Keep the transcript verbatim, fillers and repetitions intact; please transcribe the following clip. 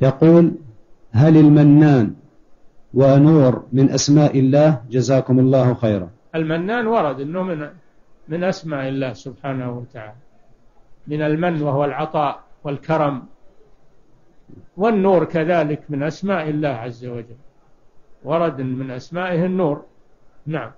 يقول: هل المنان ونور من أسماء الله؟ جزاكم الله خيرا. المنان ورد أنه من من أسماء الله سبحانه وتعالى، من المن وهو العطاء والكرم، والنور كذلك من أسماء الله عز وجل، ورد من أسمائه النور. نعم.